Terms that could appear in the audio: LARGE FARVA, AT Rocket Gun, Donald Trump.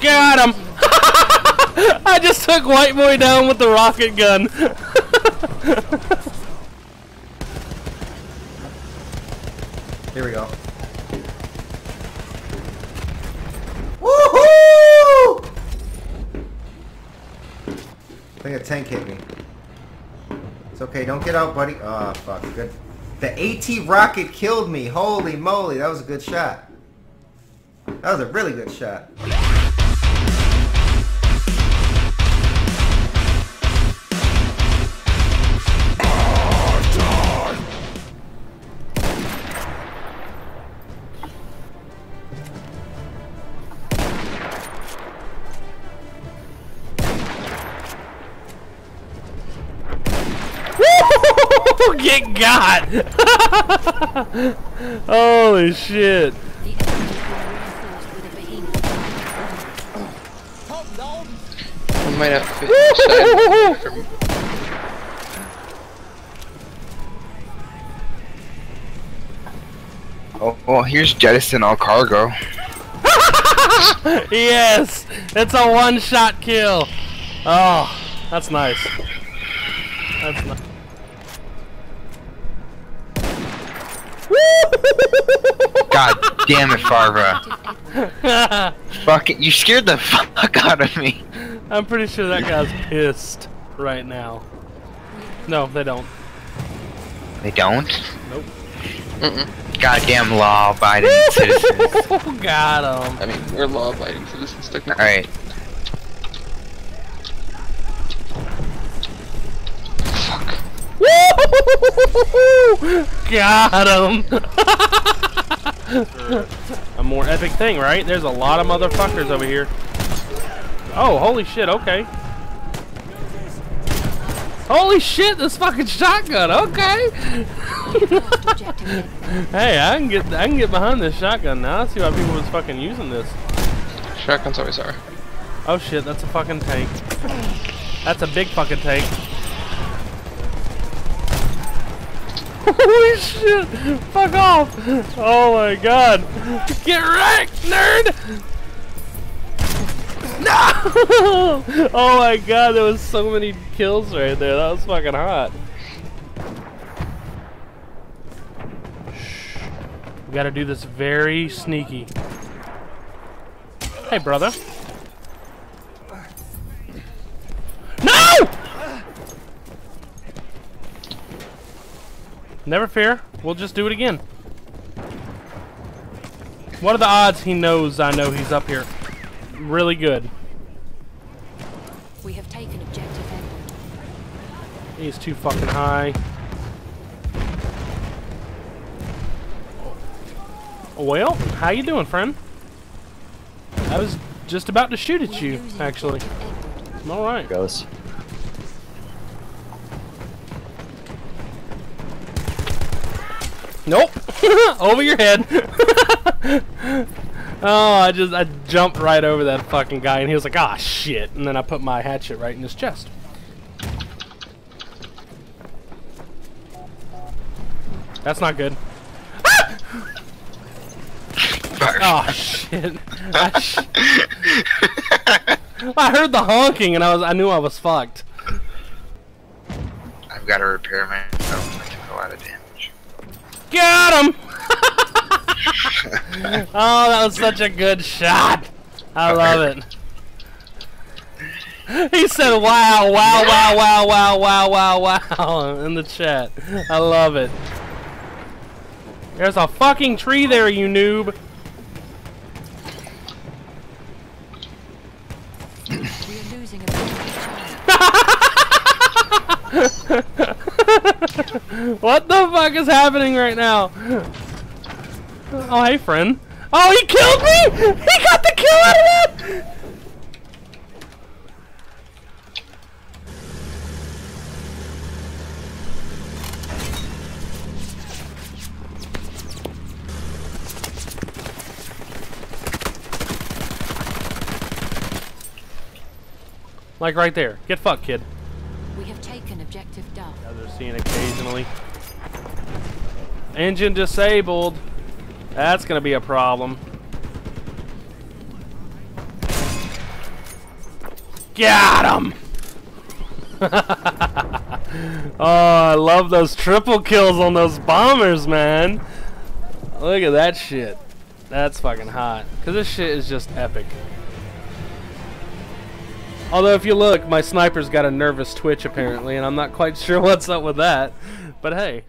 Got him! I just took White Boy down with the rocket gun. Here we go. Woohoo! I think a tank hit me. It's okay, don't get out, buddy. Oh, fuck. Good. The AT rocket killed me. Holy moly, that was a good shot. That was a really good shot. Get got! Holy shit! We might have to fit inside. Oh, well, here's jettison all cargo. Yes, it's a one-shot kill. Oh, that's nice. That's nice. God damn it, Farva. Fuck it, you scared the fuck out of me. I'm pretty sure that guy's pissed right now. No, they don't. They don't? Nope. Mm-mm. Goddamn law-abiding citizens. Got him. I mean, we're law-abiding citizens technically. Alright. Got him! A more epic thing, right? There's a lot of motherfuckers over here. Oh, holy shit, okay. Holy shit, this fucking shotgun, okay! Hey, I can get behind this shotgun now. I see why people was fucking using this. Shotguns always are. Oh shit, that's a fucking tank. That's a big fucking tank. Holy shit! Fuck off! Oh my god! Get wrecked, nerd! No! Oh my god, there was so many kills right there. That was fucking hot. Shh. We gotta do this very sneaky. Hey, brother. Never fear, we'll just do it again. What are the odds he knows I know he's up here? Really good. We have taken objective A. He's too fucking high. Well, how you doing, friend? I was just about to shoot at you, actually. Alright. Goes. Nope. Over your head. Oh, I jumped right over that fucking guy and he was like, ah shit, and then I put my hatchet right in his chest. That's not good. Ah! Oh shit. I heard the honking and I knew I was fucked. I've got to repair myself. I took a lot of damage. Got him! Oh, that was such a good shot. I love it. He said, wow, wow, wow, wow, wow, wow, wow, wow, in the chat. I love it. There's a fucking tree there, you noob. We're losing a What the fuck is happening right now? Oh, hey, friend. Oh, he killed me! He got the kill out of it! Like right there. Get fucked, kid. We have taken objective Duff. Others seen occasionally. Engine disabled. That's gonna be a problem. Got him! Oh, I love those triple kills on those bombers, man. Look at that shit. That's fucking hot. Because this shit is just epic. Although, if you look, my sniper's got a nervous twitch, apparently, and I'm not quite sure what's up with that. But hey.